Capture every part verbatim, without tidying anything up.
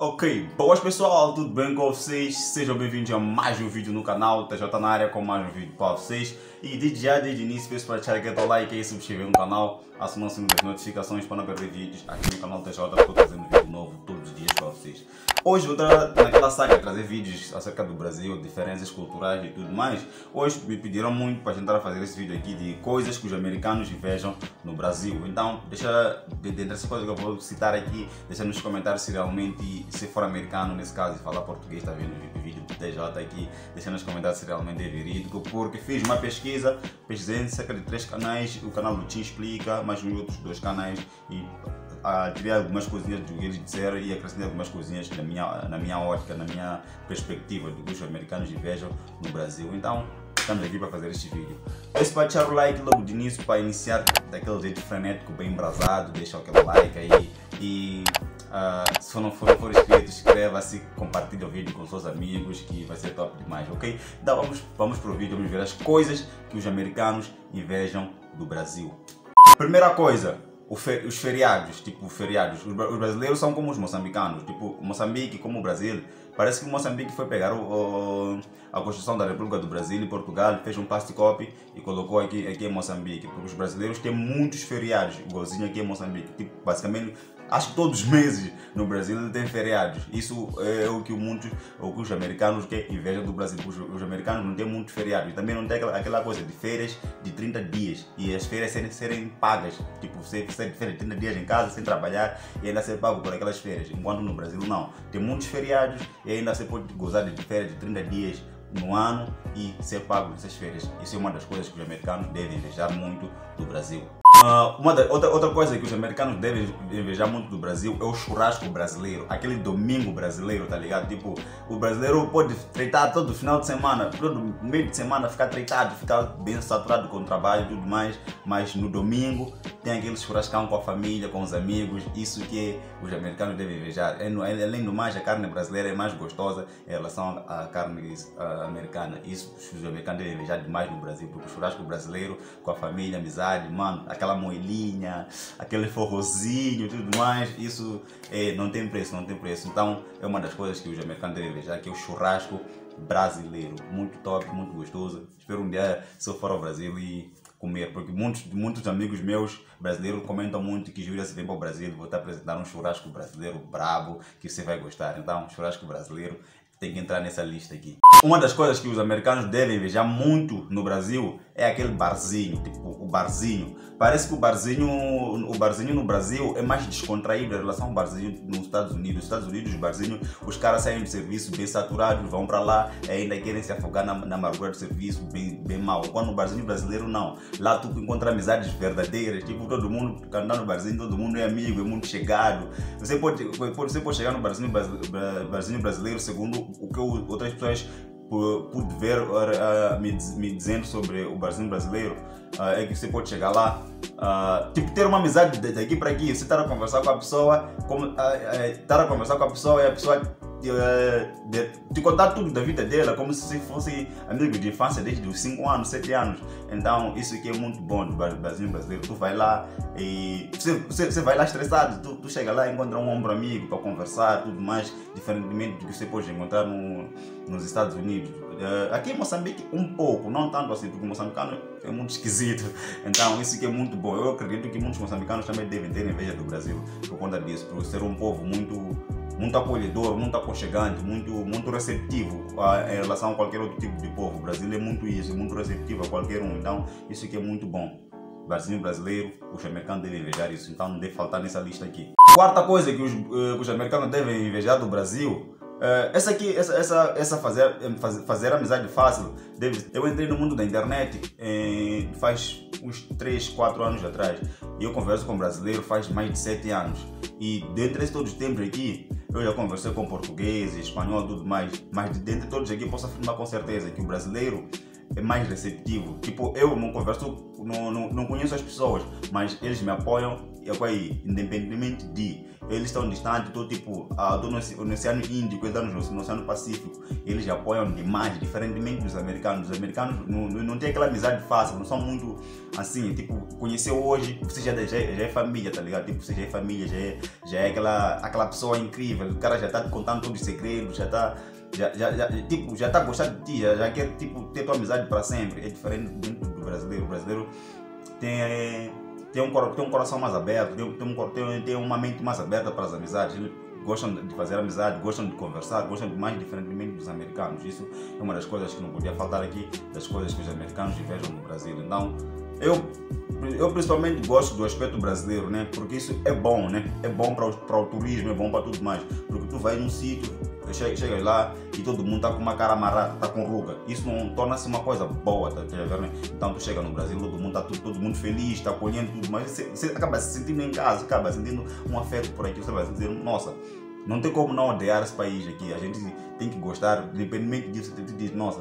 Ok, boas pessoal, tudo bem com vocês? Sejam bem-vindos a mais um vídeo no canal, T J na área com mais um vídeo para vocês. E desde já, desde o início, peço para deixar aquele like e subscrever no canal, acionar o sininho das notificações para não perder vídeos aqui no canal T J, porque eu estou trazendo vídeo novo todos os dias para vocês. Hoje vou entrar naquela saga, trazer vídeos acerca do Brasil, diferenças culturais e tudo mais. Hoje me pediram muito para tentar fazer esse vídeo aqui de coisas que os americanos invejam no Brasil. Então, deixa, dentre essas coisas que eu vou citar aqui, deixa nos comentários se realmente, se for americano nesse caso e falar português, está vendo o vídeo do T J aqui, deixa nos comentários se realmente é verídico, porque fiz uma pesquisa, pesquisei cerca de três canais, o canal do Te Explica, mais uns outros dois canais, e ah, tirei algumas coisinhas do que eles disseram e acrescentei algumas coisinhas na minha, na minha ótica, na minha perspectiva do que os americanos invejam no Brasil. Então, estamos aqui para fazer este vídeo. Peço para deixar o like logo de início, para iniciar daquele jeito frenético, bem embrasado, deixa aquele like aí e... Uh, se não for, for inscrito, inscreva-se, compartilhe o vídeo com seus amigos, que vai ser top demais, ok? Então vamos, vamos para o vídeo, vamos ver as coisas que os americanos invejam do Brasil. Primeira coisa, os feriados, tipo feriados. Os brasileiros são como os moçambicanos, tipo Moçambique como o Brasil. Parece que Moçambique foi pegar o, o, a Constituição da República do Brasil e Portugal, fez um paste copy e colocou aqui, aqui em Moçambique. Porque os brasileiros têm muitos feriados, igualzinho aqui em Moçambique. Tipo, basicamente, acho que todos os meses no Brasil tem feriados. Isso é o que, muitos, o que os americanos que invejam do Brasil. Os, os americanos não têm muitos feriados. E também não tem aquela, aquela coisa de férias de trinta dias. E as férias serem, serem pagas. Tipo, você sai de férias de trinta dias em casa, sem trabalhar, e ainda ser pago por aquelas férias. Enquanto no Brasil não. Tem muitos feriados. E ainda você pode gozar de férias de trinta dias no ano e ser pago nessas férias. Isso é uma das coisas que os americanos devem invejar muito do Brasil. Uh, uma da, outra, outra coisa que os americanos devem invejar muito do Brasil é o churrasco brasileiro. Aquele domingo brasileiro, tá ligado? Tipo, o brasileiro pode treitar todo final de semana, todo meio de semana ficar treitado, ficar bem saturado com o trabalho e tudo mais. Mas no domingo tem aquele churrascão com a família, com os amigos. Isso que os americanos devem invejar. É, além do mais, a carne brasileira é mais gostosa em relação à carne uh, americana. Isso os americanos devem invejar demais no Brasil. Porque o churrasco brasileiro com a família, amizade, mano, aquela moelinha, aquele forrozinho, tudo mais, isso é, não tem preço, não tem preço. Então é uma das coisas que os americanos devem invejar, que é o churrasco brasileiro, muito top, muito gostoso. Espero um dia, se eu for ao Brasil e comer, porque muitos, muitos amigos meus brasileiros comentam muito que Júlia, se vem para o Brasil, vou te apresentar um churrasco brasileiro brabo, que você vai gostar. Então, churrasco brasileiro tem que entrar nessa lista aqui. Uma das coisas que os americanos devem invejar muito no Brasil é aquele barzinho, tipo o barzinho. Parece que o barzinho, o barzinho no Brasil é mais descontraído em relação ao barzinho nos Estados Unidos. Nos Estados Unidos, os barzinhos, os caras saem do serviço bem saturados, vão para lá e ainda querem se afogar na, na amargura do serviço bem, bem mal. Quando o barzinho brasileiro, não. Lá tu encontra amizades verdadeiras, tipo todo mundo, andando no barzinho, todo mundo é amigo, é muito chegado. Você pode, você pode chegar no barzinho, barzinho brasileiro, segundo o que outras pessoas pude ver uh, me, me dizendo sobre o barzinho brasileiro, uh, é que você pode chegar lá, uh, tipo ter uma amizade daqui para aqui, você estar a conversar com a pessoa, como, uh, uh, estar a conversar com a pessoa e a pessoa uh, de, te contar tudo da vida dela, como se fosse amigo de infância desde os cinco anos, sete anos. Então isso aqui é muito bom do barzinho brasileiro. Tu vai lá e você, você, você vai lá estressado, tu, tu chega lá e encontra um ombro amigo para conversar, tudo mais, diferentemente do que você pode encontrar no, nos Estados Unidos. Aqui em Moçambique um pouco, não tanto assim, porque o moçambicano é muito esquisito. Então isso que é muito bom. Eu acredito que muitos moçambicanos também devem ter inveja do Brasil por conta disso, por ser um povo muito, muito acolhedor, muito aconchegante, muito, muito receptivo a, em relação a qualquer outro tipo de povo. O Brasil é muito isso, é muito receptivo a qualquer um. Então isso que é muito bom. Barzinho brasileiro, os americanos devem invejar isso, então não deve faltar nessa lista aqui. Quarta coisa que os, que os americanos devem invejar do Brasil, Uh, essa aqui, essa, essa, essa fazer, fazer amizade fácil. Eu entrei no mundo da internet eh, faz uns três, quatro anos atrás. E eu converso com brasileiro faz mais de sete anos. E dentre todos os tempos aqui, eu já conversei com português, espanhol, tudo mais. Mas dentre todos aqui, eu posso afirmar com certeza que o brasileiro é mais receptivo. Tipo, eu não converso, não, não, não conheço as pessoas, mas eles me apoiam é aí, independentemente de eles estão distantes, estou tipo ah, tô no, no Oceano Índico, eles estão no Oceano Pacífico, eles apoiam demais, diferentemente dos americanos. Os americanos não, não têm aquela amizade fácil, não são muito assim, tipo, conheceu hoje, você já, já, já é família, tá ligado? Tipo, você já é família, já é, já é aquela, aquela pessoa incrível, o cara já está te contando todos os segredos, já está... Já, já, já, tipo, já está a gostar de ti, já, já quer tipo, ter tua amizade para sempre. É diferente do, do brasileiro. O brasileiro tem, tem, um, tem um coração mais aberto, tem, tem, um, tem, tem uma mente mais aberta para as amizades. Eles gostam de fazer amizade, gostam de conversar, gostam de mais diferentemente dos americanos. Isso é uma das coisas que não podia faltar aqui, das coisas que os americanos vejam no Brasil. Então, eu, eu principalmente gosto do aspecto brasileiro, né? Porque isso é bom, né? É bom para o, para o turismo, é bom para tudo mais. Porque tu vai num sítio, chegas lá e todo mundo está com uma cara amarrada, está com ruga. Isso não torna-se uma coisa boa, tá vendo? Né? Então tu chega no Brasil, todo mundo está todo mundo feliz, está acolhendo tudo, mas você, você acaba se sentindo em casa, acaba sentindo um afeto por aqui, você vai dizer, nossa, não tem como não odiar esse país aqui, a gente tem que gostar, independente disso, você diz, nossa,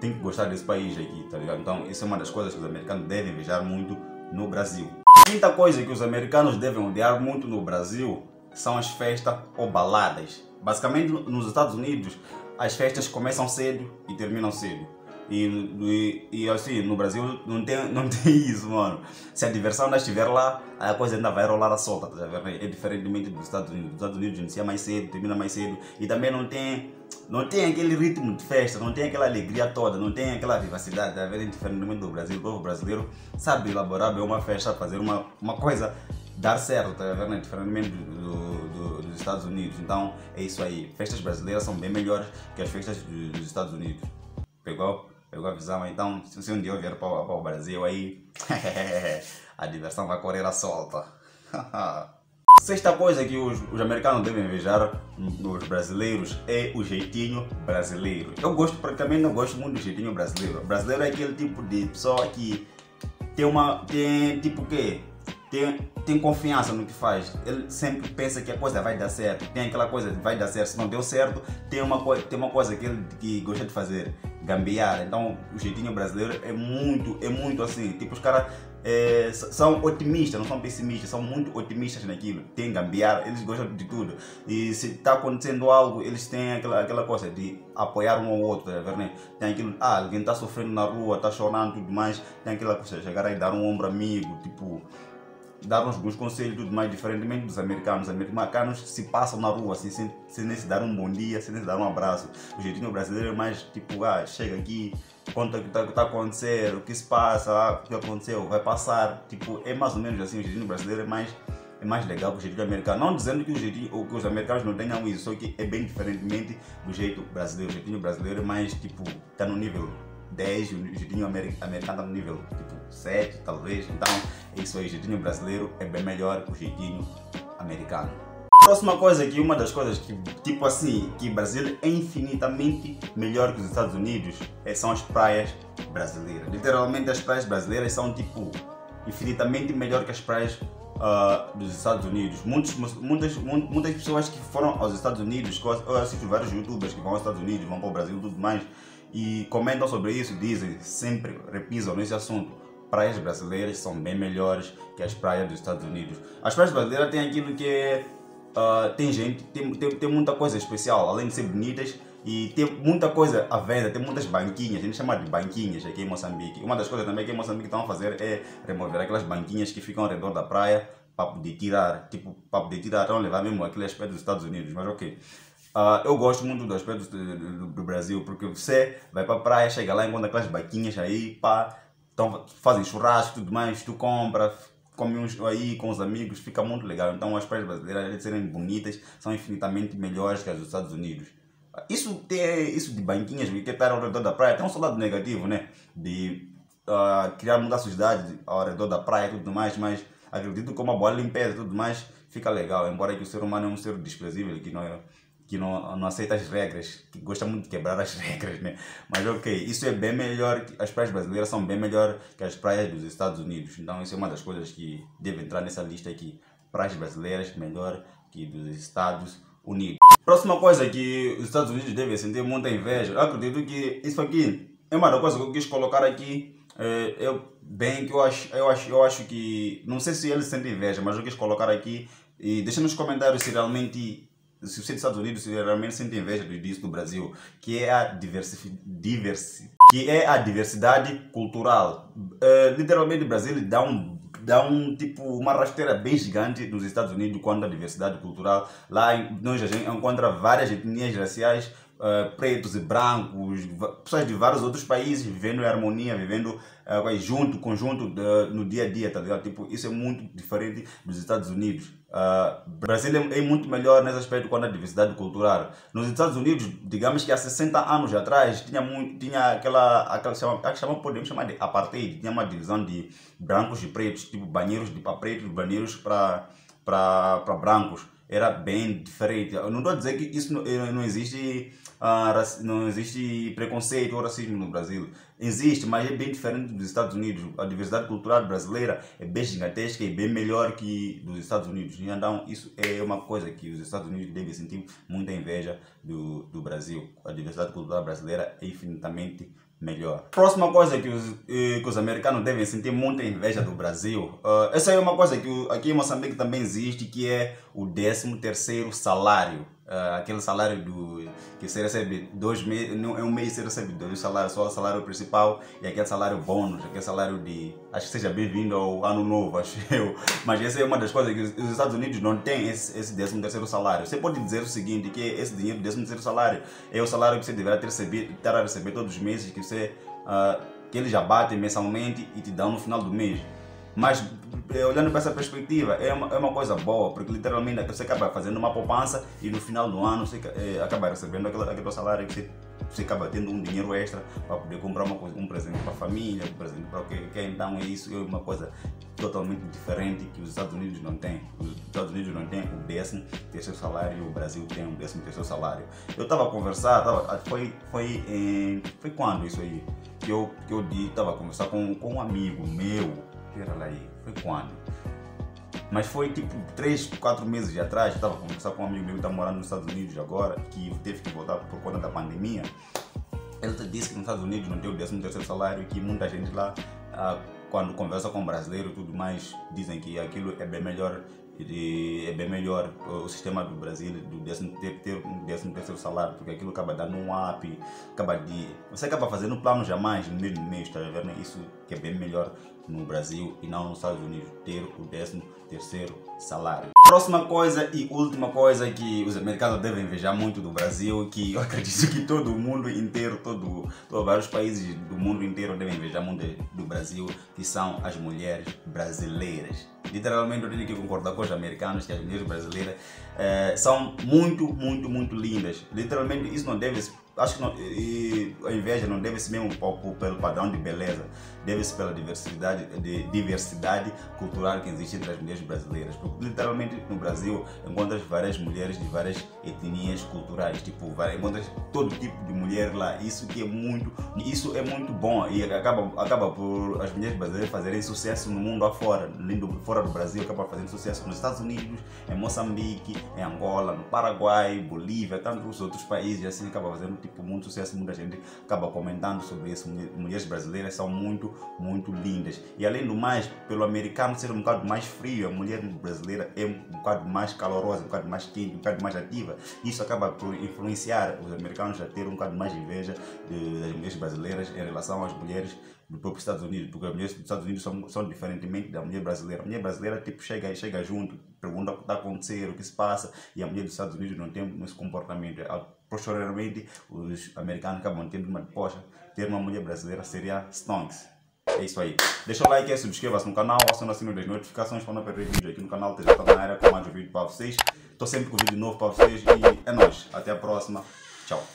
tem que gostar desse país aqui, tá ligado? Então isso é uma das coisas que os americanos devem invejar muito no Brasil. A quinta coisa que os americanos devem odiar muito no Brasil são as festas ou baladas. Basicamente, nos Estados Unidos, as festas começam cedo e terminam cedo. E, e, e assim, no Brasil não tem, não tem isso, mano. Se a diversão ainda estiver lá, a coisa ainda vai rolar a solta, tá vendo? É diferentemente dos Estados Unidos. Nos Estados Unidos inicia mais cedo, termina mais cedo. E também não tem, não tem aquele ritmo de festa, não tem aquela alegria toda, não tem aquela vivacidade, tá vendo? É diferentemente do Brasil. O povo brasileiro sabe elaborar bem uma festa, fazer uma, uma coisa dar certo, tá vendo? É diferentemente do, do dos Estados Unidos. Então é isso aí, festas brasileiras são bem melhores que as festas dos Estados Unidos. Pegou? Pegou a visão? Então se um dia eu vier para o Brasil aí, a diversão vai correr à solta. Sexta coisa que os, os americanos devem invejar nos brasileiros é o jeitinho brasileiro. Eu gosto, praticamente não gosto muito do jeitinho brasileiro. O brasileiro é aquele tipo de pessoa que tem uma, tem tipo o quê? Tem, tem confiança no que faz, ele sempre pensa que a coisa vai dar certo, tem aquela coisa que vai dar certo, se não deu certo, tem uma, tem uma coisa que ele que gosta de fazer, gambiar. Então o jeitinho brasileiro é muito, é muito assim, tipo os caras é, são otimistas, não são pessimistas, são muito otimistas naquilo, tem gambiar, eles gostam de tudo. E se está acontecendo algo, eles têm aquela, aquela coisa de apoiar um ao outro, tá vendo? Tem aquilo, ah, alguém está sofrendo na rua, está chorando e tudo mais, tem aquela coisa, chegar aí dar um ombro amigo, tipo... dar uns bons conselhos, tudo mais, diferentemente dos americanos. Os americanos se passam na rua assim, sem, sem nem se dar um bom dia, sem nem se dar um abraço. O jeitinho brasileiro é mais tipo, ah, chega aqui, conta o que está tá acontecendo, o que se passa, ah, o que aconteceu, vai passar. Tipo, é mais ou menos assim, o jeitinho brasileiro é mais, é mais legal que o jeitinho americano. Não dizendo que, o jeitinho, que os americanos não tenham isso, só que é bem diferentemente do jeito brasileiro. O jeitinho brasileiro é mais tipo, está no nível dez, o jeitinho americano está no nível tipo sete, talvez. Então é isso aí, o jeitinho brasileiro é bem melhor que o jeitinho americano. Próxima coisa aqui, uma das coisas que tipo assim, que o Brasil é infinitamente melhor que os Estados Unidos é, são as praias brasileiras. Literalmente as praias brasileiras são tipo infinitamente melhor que as praias Uh, dos Estados Unidos. Muitos, muitas, muitas pessoas que foram aos Estados Unidos, eu assisto vários youtubers que vão aos Estados Unidos, vão para o Brasil e tudo mais, e comentam sobre isso, dizem, sempre repisam nesse assunto, praias brasileiras são bem melhores que as praias dos Estados Unidos. As praias brasileiras têm aquilo que é, uh, tem gente, tem, tem, tem muita coisa especial, além de ser bonitas, e tem muita coisa à venda, tem muitas banquinhas, a gente chama de banquinhas aqui em Moçambique. Uma das coisas também que em Moçambique estão a fazer é remover aquelas banquinhas que ficam ao redor da praia para poder tirar, tipo, para poder tirar, então levar mesmo aquele aspecto dos Estados Unidos, mas ok. Uh, eu gosto muito do aspecto do, do, do Brasil, porque você vai para a praia, chega lá e encontra aquelas banquinhas aí, pá, então fazem churrasco e tudo mais, tu compra, come uns aí com os amigos, fica muito legal. Então as praias brasileiras, além de serem bonitas, são infinitamente melhores que as dos Estados Unidos. Isso, ter, isso de banquinhas, que estar ao redor da praia, tem um seu lado negativo, né? De uh, criar mudanças de idade ao redor da praia e tudo mais, mas acredito que uma boa limpeza e tudo mais fica legal. Embora que o ser humano é um ser desprezível, que não, que não, não aceita as regras, que gosta muito de quebrar as regras, né? Mas ok, isso é bem melhor, as praias brasileiras são bem melhor que as praias dos Estados Unidos. Então isso é uma das coisas que deve entrar nessa lista aqui. Praias brasileiras melhor que dos Estados Unidos. Próxima coisa que os Estados Unidos devem sentir muita inveja, eu acredito que isso aqui é uma das coisas que eu quis colocar aqui É, eu, bem que eu acho, eu, acho, eu acho que, não sei se eles sentem inveja, mas eu quis colocar aqui e deixa nos comentários se realmente, se você é dos Estados Unidos, se realmente sentem inveja disso no Brasil, que é a diversidade, diversi, que é a diversidade cultural. É, literalmente o Brasil dá um dá um tipo, uma rasteira bem gigante nos Estados Unidos quanto à diversidade cultural. Lá nós a gente encontra várias etnias raciais, uh, pretos e brancos, pessoas de vários outros países vivendo em harmonia, vivendo uh, junto, conjunto de, no dia a dia, tá ligado? Tipo, isso é muito diferente dos Estados Unidos. O uh, Brasil é, é muito melhor nesse aspecto quanto à diversidade cultural. Nos Estados Unidos, digamos que há sessenta anos atrás, tinha, muito, tinha aquela, aquela chama, podemos chamar de apartheid, tinha uma divisão de brancos e pretos, tipo banheiros de para pretos, banheiros para brancos. Era bem diferente. Eu não estou a dizer que isso não, não, existe, uh, não existe preconceito ou racismo no Brasil. Existe, mas é bem diferente dos Estados Unidos. A diversidade cultural brasileira é bem gigantesca e bem melhor que dos Estados Unidos. Então, isso é uma coisa que os Estados Unidos devem sentir muita inveja do, do Brasil. A diversidade cultural brasileira é infinitamente melhor. Próxima coisa que os, que os americanos devem sentir muita inveja do Brasil. Uh, essa é uma coisa que o, aqui em Moçambique também existe, que é o décimo terceiro salário. Uh, aquele salário do, que você recebe dois meses, não é um mês, você recebe dois salários, só o salário principal e aquele salário bônus, aquele salário de, acho que seja bem-vindo ao ano novo, acho eu. Mas essa é uma das coisas que os Estados Unidos não têm esse, esse décimo terceiro salário. Você pode dizer o seguinte, que esse dinheiro do décimo terceiro salário é o salário que você deverá ter recebido, estar a receber todos os meses, que, você, uh, que eles já batem mensalmente e te dão no final do mês. Mas olhando para essa perspectiva, é uma, é uma coisa boa, porque literalmente você acaba fazendo uma poupança e no final do ano você é, acaba recebendo aquele, aquele salário que você, você acaba tendo um dinheiro extra para poder comprar uma coisa, um presente para a família, um presente para o que quer. Então é isso, é uma coisa totalmente diferente que os Estados Unidos não têm. Os Estados Unidos não têm o décimo terceiro salário e o Brasil tem o décimo terceiro salário. Eu estava a conversar, tava, foi, foi, em, foi quando isso aí, que eu estava que eu a conversar com, com um amigo meu, que era lá aí, foi quando? Mas foi tipo três, quatro meses atrás. Eu estava conversando com um amigo meu que está morando nos Estados Unidos agora, que teve que voltar por conta da pandemia. Ele disse que nos Estados Unidos não tem o décimo terceiro salário e que muita gente lá, quando conversa com brasileiro e tudo mais, dizem que aquilo é bem melhor, é bem melhor o sistema do Brasil, do décimo terceiro salário, porque aquilo acaba dando um up, acaba de, você acaba fazendo planos jamais no meio do mês, tá vendo? Isso que é bem melhor no Brasil e não nos Estados Unidos, ter o décimo terceiro salário. Próxima coisa e última coisa que os americanos devem invejar muito do Brasil, que eu acredito que todo o mundo inteiro, todo, todo, vários países do mundo inteiro devem invejar muito do Brasil, que são as mulheres brasileiras. Literalmente eu tenho que concordar com os americanos que as mulheres brasileiras eh, são muito, muito, muito lindas. Literalmente isso não deve se Acho que não, e a inveja não deve-se mesmo pelo padrão de beleza, deve-se pela diversidade, de diversidade cultural que existe entre as mulheres brasileiras. Porque literalmente no Brasil encontras várias mulheres de várias etnias culturais, tipo, encontras todo tipo de mulher lá. Isso que é muito, isso é muito bom e acaba, acaba por as mulheres brasileiras fazerem sucesso no mundo afora, fora do Brasil, acaba fazendo sucesso nos Estados Unidos, em Moçambique, em Angola, no Paraguai, Bolívia, tantos outros países, assim acaba fazendo tipo muito sucesso, muita gente acaba comentando sobre isso. Mulheres brasileiras são muito, muito lindas. E além do mais, pelo americano ser um bocado mais frio, a mulher brasileira é um bocado mais calorosa, um bocado mais quente, um bocado mais ativa. Isso acaba por influenciar os americanos a ter um bocado mais de inveja de, das mulheres brasileiras em relação às mulheres do próprio Estados Unidos, porque as mulheres dos Estados Unidos são, são diferentemente da mulher brasileira. A mulher brasileira tipo chega chega junto, pergunta o que está acontecendo, o que se passa, e a mulher dos Estados Unidos não tem esse comportamento. Posteriormente, os americanos acabam tendo uma poxa, ter uma mulher brasileira seria stonks. É isso aí. Deixa o like, subscreva-se no canal, aciona o sininho das notificações para não perder vídeo aqui no canal. Te Explica na área com mais um vídeo para vocês. Estou sempre com vídeo novo para vocês e é nóis. Até a próxima. Tchau.